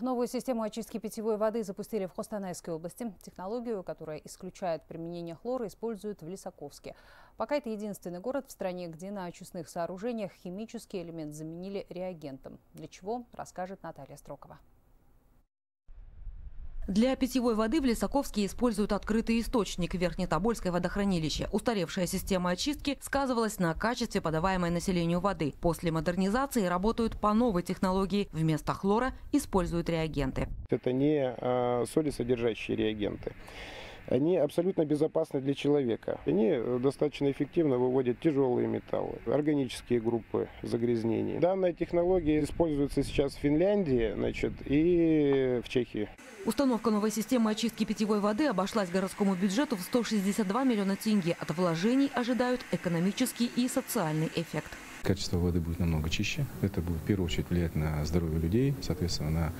Новую систему очистки питьевой воды запустили в Костанайской области. Технологию, которая исключает применение хлора, используют в Лисаковске. Пока это единственный город в стране, где на очистных сооружениях химический элемент заменили реагентом. Для чего, расскажет Наталья Строкова. Для питьевой воды в Лисаковске используют открытый источник – Верхнетобольское водохранилище. Устаревшая система очистки сказывалась на качестве подаваемой населению воды. После модернизации работают по новой технологии. Вместо хлора используют реагенты. Это не солисодержащие реагенты. Они абсолютно безопасны для человека. Они достаточно эффективно выводят тяжелые металлы, органические группы загрязнений. Данная технология используется сейчас в Финляндии, и в Чехии. Установка новой системы очистки питьевой воды обошлась городскому бюджету в 162 миллиона тенге. От вложений ожидают экономический и социальный эффект. Качество воды будет намного чище. Это будет в первую очередь влиять на здоровье людей, соответственно, на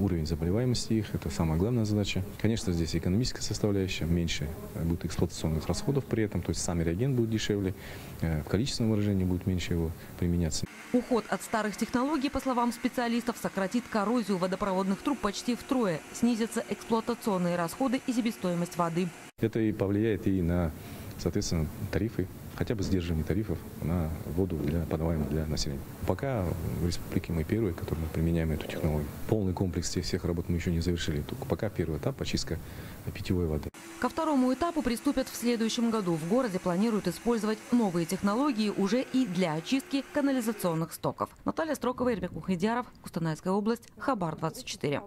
уровень заболеваемости их – это самая главная задача. Конечно, здесь экономическая составляющая, меньше будет эксплуатационных расходов при этом, то есть сам реагент будет дешевле, в количественном выражении будет меньше его применяться. Уход от старых технологий, по словам специалистов, сократит коррозию водопроводных труб почти втрое, снизятся эксплуатационные расходы и себестоимость воды. Это и повлияет и на, соответственно, тарифы, хотя бы сдерживание тарифов на воду, подаваемую для населения. Пока в республике мы первые, которые мы применяем эту технологию. Полный комплекс всех работ мы еще не завершили. Только пока первый этап – очистка питьевой воды. Ко второму этапу приступят в следующем году. В городе планируют использовать новые технологии уже и для очистки канализационных стоков. Наталья Строкова, Ермек Мухидиаров, Костанайская область, Хабар 24.